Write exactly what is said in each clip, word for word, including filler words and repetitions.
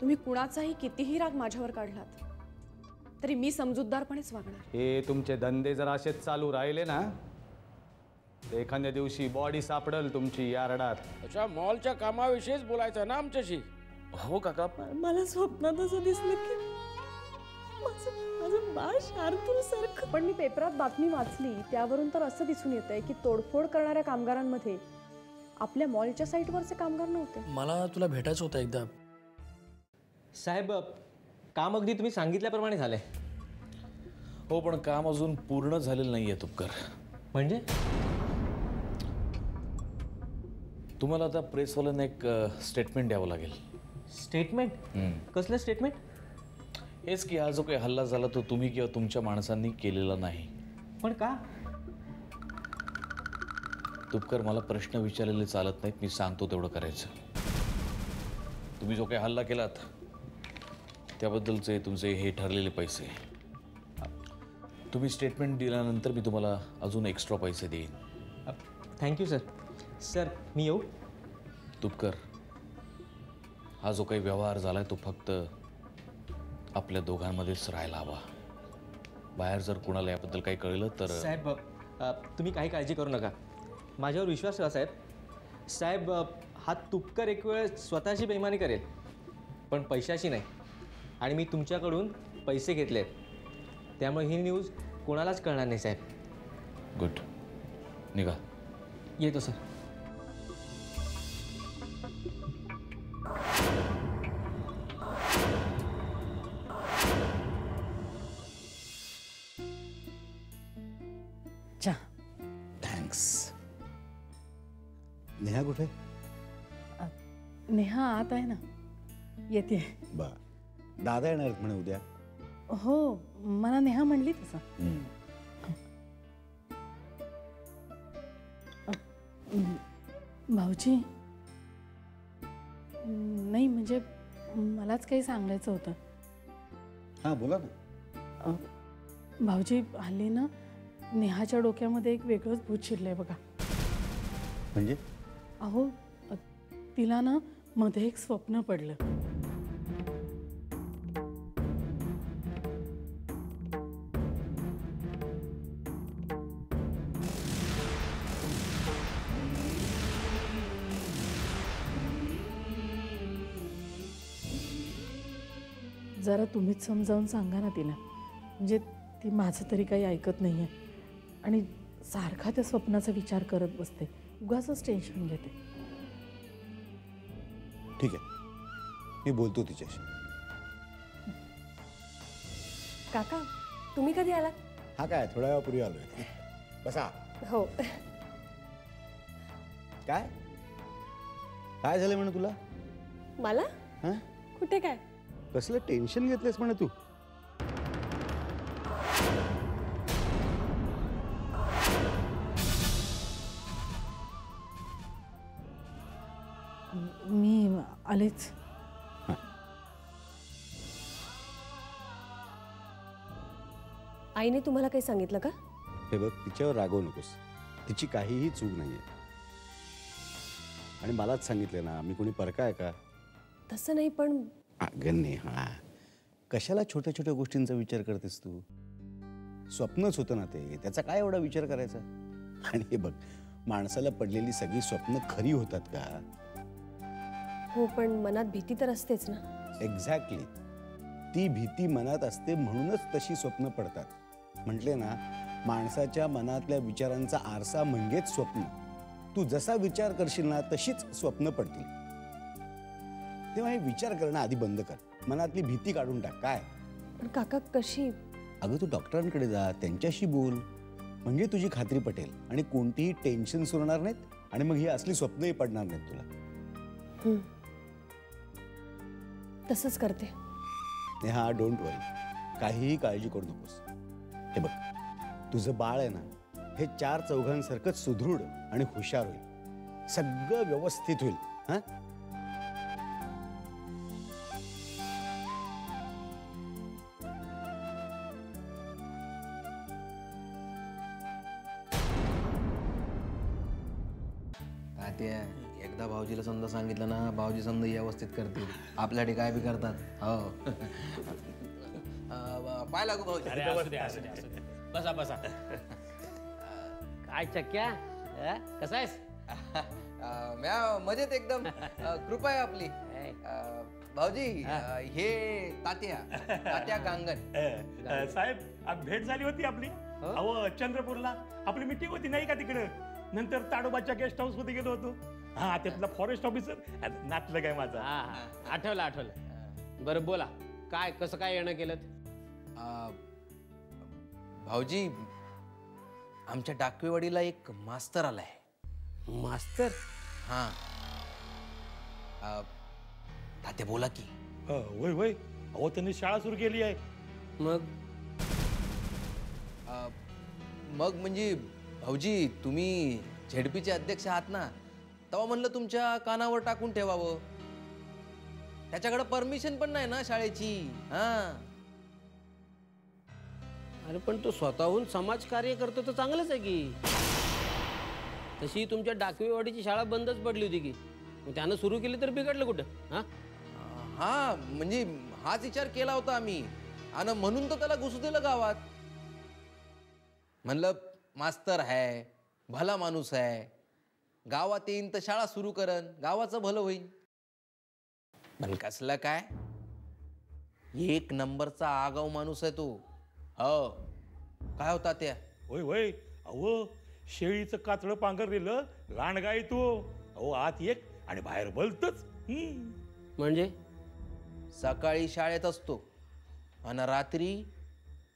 तुम्ही कुणाचाही कितीही राग माझ्यावर काढलात तरी मी समजूतदारपणेच वागणार। हे तुमचे धंदे जर असेच चालू राहिले ना एखाद्या दिवशी बॉडी सापडल तुमची यारडात। अच्छा मॉलच्या कामाविषयीच बोलायचं ना आमच्याशी? हो काका मला स्वप्नात असं दिसलं की माझं बाळ शार्दूल सारखं। पण मी पेपरात बातमी वाचली त्यावरून तर असं दिसून येतंय की तोडफोड करणाऱ्या कामगारांमध्ये आपल्या मॉलच्या साइटवरचे कामगार नव्हते। मला तुला भेटायचं होतं एकदा। साहेब काम अगदी तुम्ही सांगितल्याप्रमाणे झाले। हो पण काम अजून पूर्ण झालेलं नाहीये तुपकर। म्हणजे तुम्हाला आता प्रेसवाल्यांना एक स्टेटमेंट द्यावं लागेल। स्टेटमेंट? कसलं स्टेटमेंट? हेच की हा जो काही हल्ला झाला तो तुम्ही किंवा तुमच्या माणसांनी केलेला नाही। पण का? तुपकर मला प्रश्न विचारलेले चालत नाहीत। मी सांगतो तेवढं करायचं। तुम्ही जो काही हल्ला केलात त्याबद्दलचे तुमचे हे ठरलेले पैसे तुम्ही स्टेटमेंट दिल्यानंतर मी तुम्हाला अजून एक्स्ट्रा पैसे देईन। Thank you sir. सर मी येऊ? तुपकर हा जो काही व्यवहार झालाय तो फक्त आपल्या दोघांमध्येच राहायला हवा। बाहेर जर कोणाला याबद्दल काही कळलं तर। साहेब तुम्ही काही काळजी करू नका माझ्यावर विश्वास ठेवा। साहेब साहेब हा तुपकर एक वेळ स्वतःची बेईमानी करेल पण पैशाशी नाही। आणि मी तुमच्याकडून पैसे घेतलेत त्यामुळे ही न्यूज कोणालाच कळणार नाही। साहेब गुड निघा। येतो सर। चा थँक्स। नेहा कुठे? नेहा आता आहे ना येते। बा दादा येणार म्हणे उद्या? हो मला नेहा म्हणली तसं। भाऊजी नाही म्हणजे मलाच काही सांगायचं होतं। हां बोला ना। भाऊजी हल्ली ना नेहाच्या डोक्यामध्ये एक वेगळंच भूत शिरलंय बघा। म्हणजे? अहो तिला ना मध्ये एक स्वप्न पडलं। जरा तुम्हीच समजावून सांगा ना तिला। म्हणजे ती माझं तरी काही ऐकत नाही आहे आणि सारखा त्या स्वप्नाचा विचार करत बसते। उगाचच टेन्शन घेते। ठीक आहे मी बोलतो तिच्याशी। काका तुम्ही कधी आलात? हा काय थोड्या वेळापूर्वी आलोय। बसा। हो काय काय झालं म्हणून तुला? मला? हां कुठे काय कसलं टेन्शन घेतलेस म्हणे तू? मी आलेच। आईने तुम्हाला काही सांगितलं का? हे बघ तिच्यावर रागवू नकोस। तिची काहीही चूक नाहीये। आणि मलाच सांगितलं ना मी कोणी परका आहे का? तसं नाही पण अगं नेहा कशाला छोट्या छोट्या गोष्टींचा विचार करतेस तू? स्वप्नच होतं ना ते त्याचा काय एवढा विचार करायचा? आणि हे बघ माणसाला पडलेली सगळी स्वप्न खरी होतात का? हो पण मनात भीती तर असतेच ना। एक्झॅक्टली ती भीती मनात असते म्हणूनच तशी स्वप्न पडतात। म्हटले ना माणसाच्या मनातल्या विचारांचा आरसा म्हणजेच स्वप्न। तू जसा विचार करशील ना तशीच स्वप्न पडतील। तेव्हा हे विचार करणं आधी बंद कर। मनातली भीती काढून टाक। काय पण काका कशी? अगं तू डॉक्टरांकडे जा त्यांच्याशी बोल म्हणजे तुझी खात्री पटेल आणि कोणतीही टेन्शन सुरणार नाहीत आणि मग ही असली स्वप्नही पडणार नाहीत तुला। तसंच करते। नेहा, डोंट वरी, काहीही काळजी करू नकोस। हे बघ, तुझं बाळ आहे ना, हे चार चौघांसारखंच सुदृढ आणि हुशार होईल, सगळं व्यवस्थित होईल। हां, एकदा भाऊजीला समजा सांगितलं ना, भाऊजी समजा व्यवस्थित करतील, आपल्यासाठी काय भी करतात। हो, पाय लागू भाऊजी। बसा बसा। काय चक्या, कसा आहेस? म्या मजेत एकदम, कृपा आहे आपली। भाऊजी, हे तात्या, तात्या गांगण साहेब, आज भेट झाली होती आपली। अहो, चंद्रपूरला आपली मीटिंग होती नाही का, तिकडे नंतर ताडोबाच्या गेस्ट हाऊस मध्ये गेलो होतो। हाँ, त्यातला फॉरेस्ट ऑफिसर नाटलं काय माझं। आठवलं आठवलं। बरं बोला, काय कसं काय येणं केलं? भाऊजी, आमच्या डाकवेवाडीला एक मास्तर आलाय। मास्तर? हाँ, तात्या बोला की। वय वय, अहो त्यांनी शाळा सुरू केली आहे। मग मग म्हणजे भाऊजी, तुम्ही झेडपीचे अध्यक्ष आहात ना, तेव्हा म्हणलं तुमच्या कानावर टाकून ठेवावं। त्याच्याकडे परमिशन पण नाही ना शाळेची। हां, अरे पण तो स्वतःहून समाज कार्य करतो तर चांगलंच आहे की। तशी तुमच्या डाकवेवाडीची शाळा बंदच पडली होती की, मग त्यानं सुरू केली तर बिघडलं कुठं? हां हां, म्हणजे हाच विचार केला होता आम्ही, आणि म्हणून तर त्याला घुसू दिलं गावात। म्हणलं मास्तर है, भला माणूस है, गावात येईन तर शाळा सुरू करन, गावाचं भलं होईल। पण कसलं काय, एक नंबरचा आगाऊ माणूस आहे तो। हो, काय होता त्या? होय होय, अहो शेळीचं कातडं पांघरलेलं लांडगा तो। अहो, आत एक आणि बाहेर भलतच। म्हणजे सकाळी शाळेत असतो आणि रात्री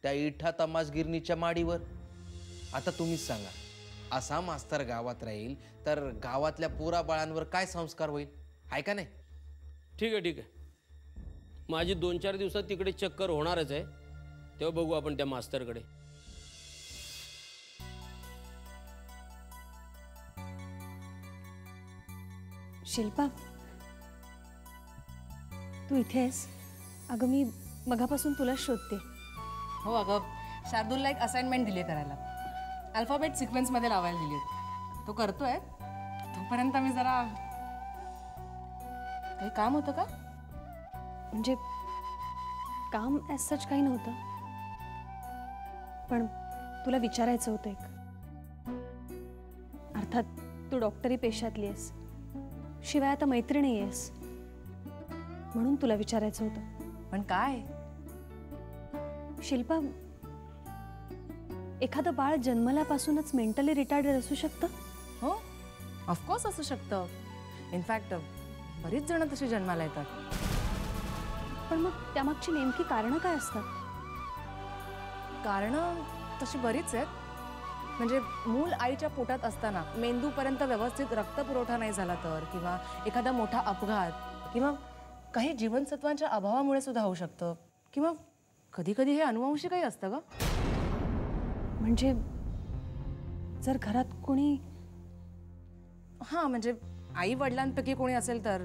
त्या इठा तमाशगिरणीच्या माडीवर। आता तुम्हीच सांगा, असा मास्तर गावात राहील तर गावातल्या पुरा बाळांवर काय संस्कार होईल, आहे का नाही? ठीक आहे ठीक आहे, माझी दोन चार दिवसात तिकडे चक्कर होणारच आहे, तेव्हा बघू आपण त्या मास्तरकडे। शिल्पा, तू इथे आहेस? अगं, मी मगापासून तुला शोधते। हो अगं, शार्दूलला एक असाइनमेंट दिली करायला, अल्फाबेट सिक्वेन्स मध्ये लावायला दिली होती, तो करतोय। तोपर्यंत मी जरा, काही काम होतं का? म्हणजे काम ॲज सच काही नव्हतं, पण तुला विचारायचं होतं एक। अर्थात तू डॉक्टरी पेशातली आहेस, शिवाय आता मैत्रिणी आहेस, म्हणून तुला विचारायचं होतं। पण काय शिल्पा, एखादं बाळ जन्मल्यापासूनच मेंटली रिटायर्ड असू शकतं? हो, ऑफकोर्स असू शकतं। इनफॅक्ट बरीच जण तशी जन्माला येतात। पण मग त्यामागची नेमकी कारणं काय असतात? कारणं तशी बरीच आहेत, म्हणजे मूल आईच्या पोटात असताना मेंदूपर्यंत व्यवस्थित रक्तपुरवठा नाही झाला तर, किंवा एखादा मोठा अपघात, किंवा काही जीवनसत्वांच्या अभावामुळे सुद्धा होऊ शकतं, किंवा कधी कधी हे अनुवंशिकही असतं ग। म्हणजे जर घरात कोणी, हां म्हणजे आई वडिलांपैकी कोणी असेल तर।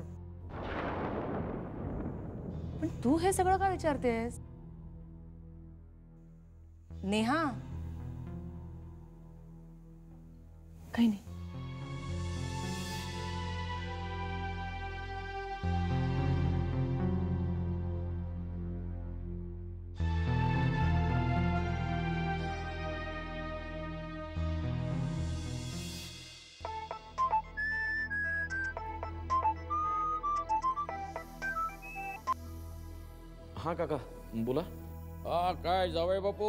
पण तू हे सगळं का विचारतेस नेहा? काही नाही। हाँ काका बोला। हाँ काय जावई बापू,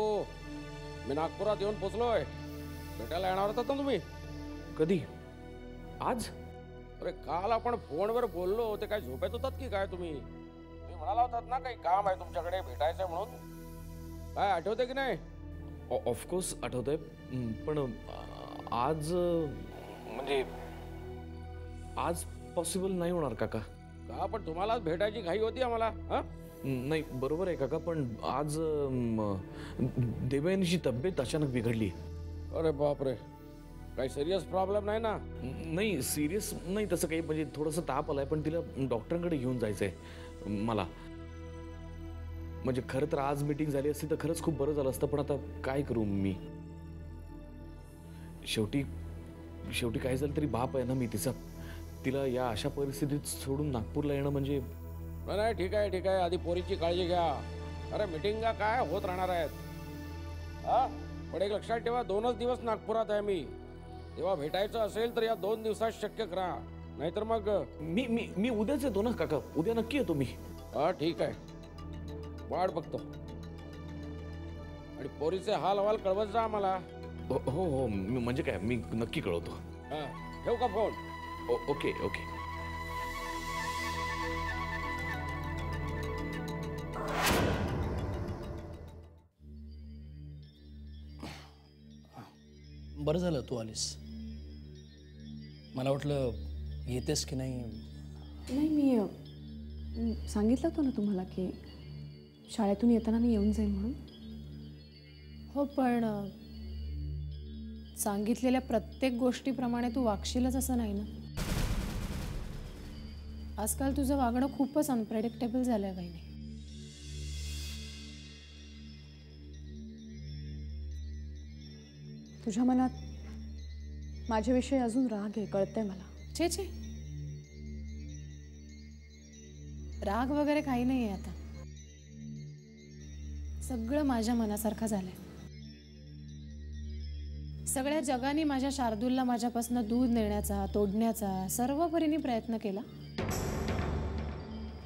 मी नागपुरात येऊन पोचलोय, भेटायला येणार होता ना तुम्ही? कधी? आज? अरे काल आपण फोनवर बोललो होते, काय झोपेत होतात की काय तुम्ही? तुम्ही म्हणाला होतात ना काही काम आहे तुमच्याकडे, भेटायचं म्हणून। काय आठवते की नाही? ऑफकोर्स आठवतंय, पण आज म्हणजे आज पॉसिबल नाही होणार काका। का? पण तुम्हालाच भेटायची घाई होती आम्हाला। हां नाही बरोबर आहे काका, पण आज देवयानीची तब्येत अचानक बिघडली. अरे बापरे, काही सिरियस प्रॉब्लेम नाही ना? नाही सिरियस नाही तसं काही, म्हणजे थोडंसं ताप आलाय, पण तिला डॉक्टरांकडे घेऊन जायचं आहे मला. म्हणजे खरं तर आज मीटिंग झाली असती तर खरंच खूप बरं झालं असतं, पण आता काय करू मी? शेवटी शेवटी काय झालं तरी बाप आहे ना मी तिचा. तिला या अशा परिस्थितीत सोडून नागपूरला येणं म्हणजे. नाही ठीक आहे ठीक आहे, आधी पोरीची काळजी घ्या. अरे मिटिंगा काय होत राहणार आहेत हा, पण एक लक्षात ठेवा, दोनच दिवस नागपुरात आहे मी. तेव्हा भेटायचं असेल तर या दोन दिवसात शक्य करा, नाहीतर मग मी मी मी उद्याच येतो ना काका, उद्या नक्की येतो मी. हा ठीक आहे, वाट बघतो. आणि पोरीचे हाल हवाल कळवत जा आम्हाला. हो हो म्हणजे काय, मी नक्की कळवतो. हा ठेवू का फोन? Okay okay. बरं झालं तू आलीस, मला वाटलं येतेस की नाही. नाही मी सांगितलं होतं ना तुम्हाला की शाळेतून येताना मी येऊन जाईन म्हणून. हो पण सांगितलेल्या प्रत्येक गोष्टीप्रमाणे तू वागशीलच असं नाही ना. आजकाल तुझं वागणं खूपच अनप्रेडिक्टेबल झालं आहे. काही नाही तुझ्या मनात माझ्याविषयी अजून राग आहे, कळतंय मला. छे छे, राग वगैरे काही नाही आहे आता, सगळं माझ्या मनासारखं झालंय. सगळ्या जगाने माझ्या शार्दूलला माझ्यापासून दूर नेण्याचा, तोडण्याचा सर्व परीने प्रयत्न केला,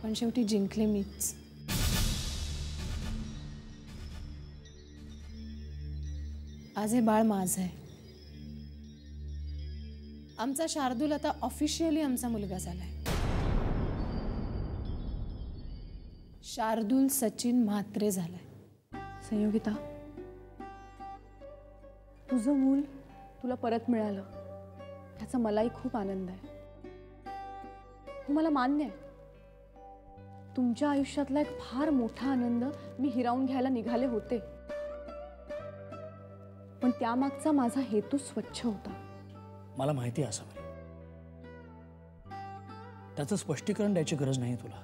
पण शेवटी जिंकले मीच. आज हे बाळ माझं आहे. आमचा शार्दूल आता ऑफिशियली आमचा मुलगा झालाय. शार्दूल सचिन म्हात्रे झालाय. संयोगिता, तुझं मूल तुला परत मिळालं त्याचा मलाही खूप आनंद आहे. हो मला मान्य आहे, तुमच्या आयुष्यातला एक फार मोठा आनंद मी हिरावून घ्यायला निघाले होते, पण त्यामागचा माझा हेतू स्वच्छ होता. मला माहिती आहे आशाबाई, त्याचं स्पष्टीकरण द्यायची गरज नाही तुला.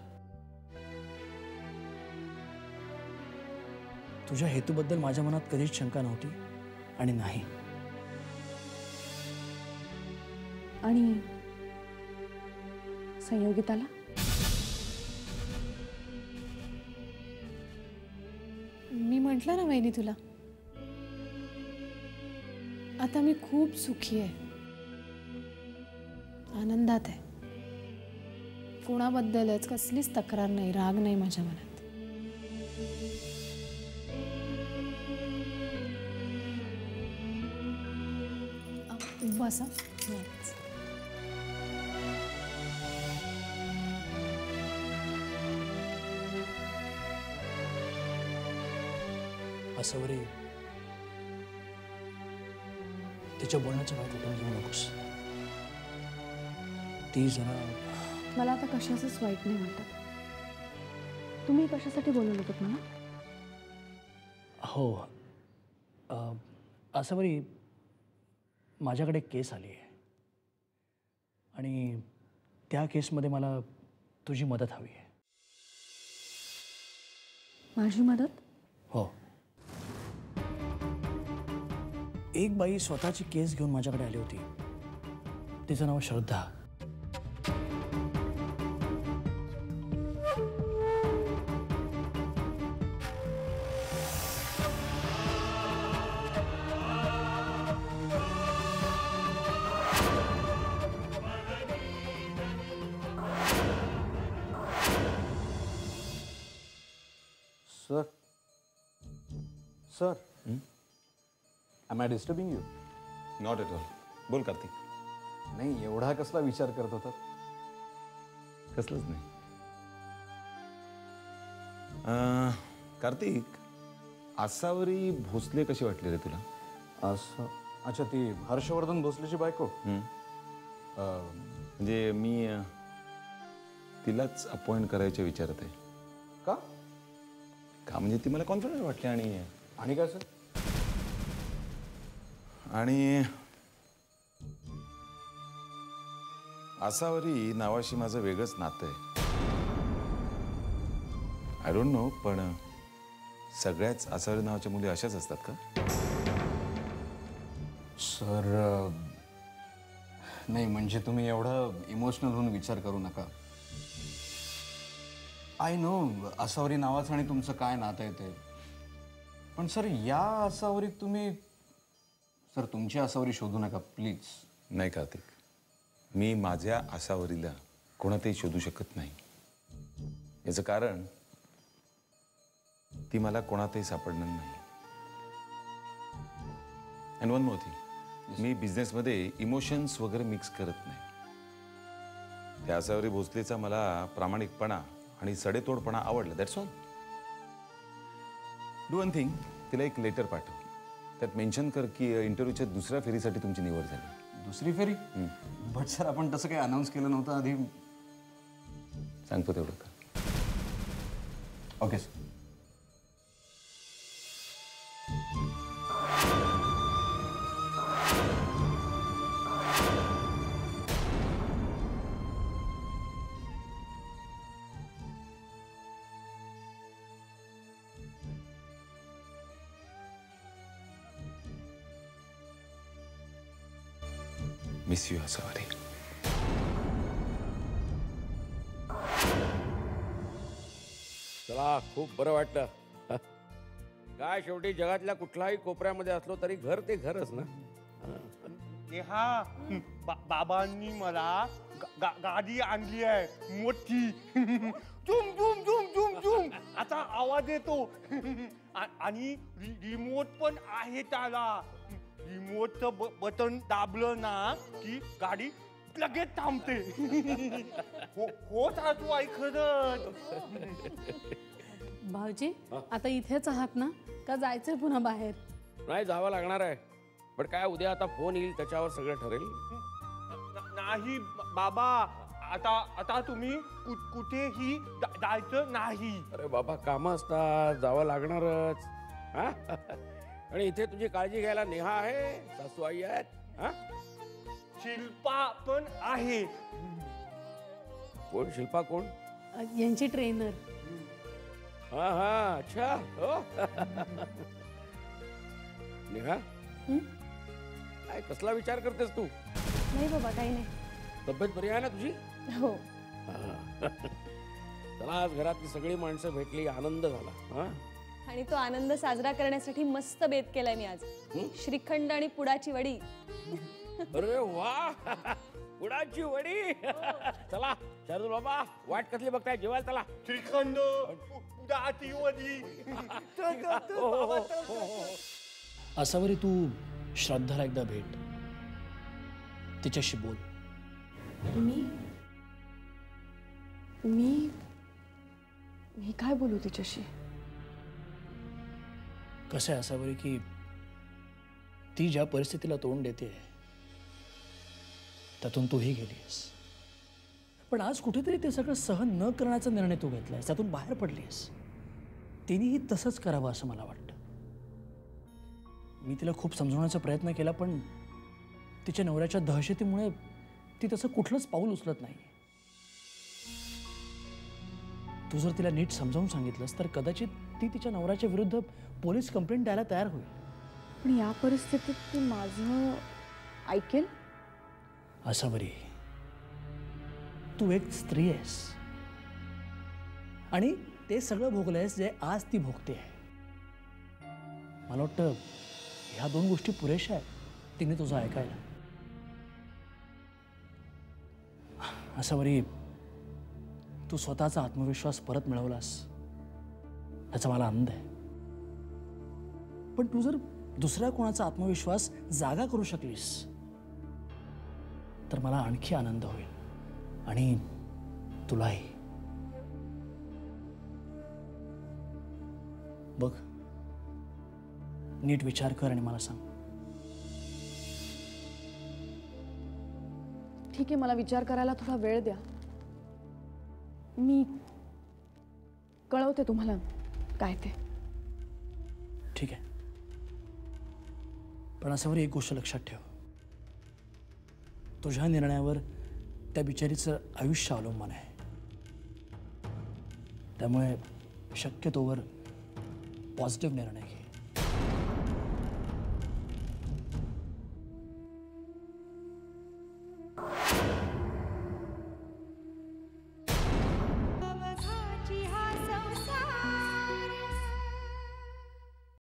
तुझ्या हेतूबद्दल माझ्या मनात कधीच शंका नव्हती आणि नाही. आणि संयोगिताला मी म्हटलं ना वहिनी तुला, आता मी खूप सुखी आहे, आनंदात आहे. कोणाबद्दलच कसलीच तक्रार नाही, राग नाही माझ्या मनात. बसा. आशावरी, तिच्या बोलण्याचं वाईट उठवून घेऊ नकोस. ती जरा. मला आता कशाचंच वाईट नाही वाटत. तुम्ही कशासाठी बोलत होतात मला? हो आशावरी, माझ्याकडे केस आली आहे आणि त्या केसमध्ये मला तुझी मदत हवी आहे. माझी मदत? हो. एक बाई स्वतःची केस घेऊन माझ्याकडे आली होती, तिचं नाव Shraddha. Sir sir Am I disturbing you? Not at all. बोल कार्तिक. नाही एवढा कसला विचार करत होता? कसलंच नाही. कार्तिक, आशावरी भोसले कशी वाटली रे तुला? असं अच्छा, ती हर्षवर्धन भोसलेची बायको. म्हणजे मी तिलाच अपॉइंट करायच्या विचारात आहे. का? का म्हणजे ती मला कॉन्फिडंट वाटली आणि आणि कसं आणि आशावरी नावाशी माझं वेगळंच नातं आहे। आय डोंट नो पण सगळ्याच आशावरी नावाच्या मुली अशाच असतात का सर? नाही म्हणजे तुम्ही एवढा इमोशनल होऊन विचार करू नका। आय नो आशावरी नावाचं आणि तुमचं काय नातं आहे ते, पण सर या आशावरीत तुम्ही सर तुमची आशावरी शोधू नका प्लीज। नाही कार्तिक, मी माझ्या आशावरीला कोणातही शोधू शकत नाही। याचं कारण ती मला कोणातही सापडणार नाही। अँड वन मोर थिंग, मी बिझनेसमध्ये इमोशन्स वगैरे मिक्स करत नाही। त्या आशावरी भोसलेचा मला प्रामाणिकपणा आणि सडेतोडपणा आवडला, that's all. Do one thing, तिला एक लेटर पाठव, त्यात मेन्शन कर की इंटरव्ह्यूच्या दुसऱ्या फेरीसाठी तुमची निवड झाली। दुसरी फेरी? बट सर आपण तसं काही अनाउन्स केलं नव्हतं आधी। सांगतो तेवढं का? Okay sir. Miss you Ashavari. चला खूप बरं वाटलं। काय शेवटी जगातल्या कुठलाही कोपऱ्यामध्ये असलो तरी घर ते घरच ना। नेहा, बा, बाबांनी मला गा, गाडी आणली आहे मोठी। झुम झुम झुम झुम झुम आता आवाज येतो आणि रिमोट पण आहे त्याला। रिमोटचं बटन दाबलं ना की गाडी लगेच थांबते। हो होत तू ऐकत भाऊजी आता इथेच आहात ना का जायचं पुन्हा बाहेर? नाही जावं लागणार आहे, पण काय उद्या आता फोन येईल त्याच्यावर सगळं ठरेल। नाही बाबा, आता आता तुम्ही कुठेही जायचं नाही। अरे बाबा कामं असतात, जावं लागणारच। आणि इथे तुझी काळजी घ्यायला नेहा आहे, सासू आई आहेत, शिल्पा पण आहे। कोण शिल्पा? कोण? यांची ट्रेनर। हा हा अच्छा हो। नेहा काय कसला विचार करतेस तू? नाही बाबा काही नाही। तब्येत बरी आहे ना तुझी? हो। चला आज घरातली सगळी माणसं भेटली, आनंद झाला। हा आणि तो आनंद साजरा करण्यासाठी मस्त बेत केलाय मी आज। श्रीखंड आणि पुडाची वडी। अरे वा, पुडाची वडी। चला शार्दूल बाबा वाट कसली बघताय, जेवायला चला। श्रीखंड पुडाची वडी। आशावरी तू श्रद्धाला एकदा भेट, तिच्याशी बोल। मी मी मी काय बोलू तिच्याशी? कसं आहे आशावरी की ती ज्या परिस्थितीला तोंड देते त्यातून तूही गेलीस, पण आज कुठेतरी ते सगळं सहन न करण्याचा निर्णय तू घेतलायस, त्यातून बाहेर पडलीस। तिनेही तसंच करावं असं मला वाटतं। मी तिला खूप समजवण्याचा प्रयत्न केला, पण तिच्या नवऱ्याच्या दहशतीमुळे ती तसं कुठलंच पाऊल उचलत नाही। तू जर तिला नीट समजावून सांगितलंस तर कदाचित ती तिच्या नवऱ्याच्या विरुद्ध पोलीस कंप्लेंट द्यायला तयार होईल। पण या परिस्थितीत ती माझं ऐकेल? आशावरी तू एक स्त्री आहेस आणि ते सगळं भोगलंयस जे आज ती भोगते आहे। मला वाटतं ह्या दोन गोष्टी पुरेशा आहेत तिने तुझं ऐकायला। आशावरी तू स्वतःचा आत्मविश्वास परत मिळवलास त्याचा मला आनंद आहे, पण तू जर दुसऱ्या कोणाचा आत्मविश्वास जागा करू शकलीस तर मला आणखी आनंद होईल आणि तुलाही। बघ नीट विचार कर आणि मला सांग। ठीक आहे, मला विचार करायला थोडा वेळ द्या, मी कळवते तुम्हाला काय ते। ठीक आहे, पण असं एक गोष्ट लक्षात ठेव, तुझ्या निर्णयावर त्या बिचारीचं आयुष्य अवलंबून आहे। त्यामुळे शक्यतोवर पॉझिटिव्ह निर्णय घे।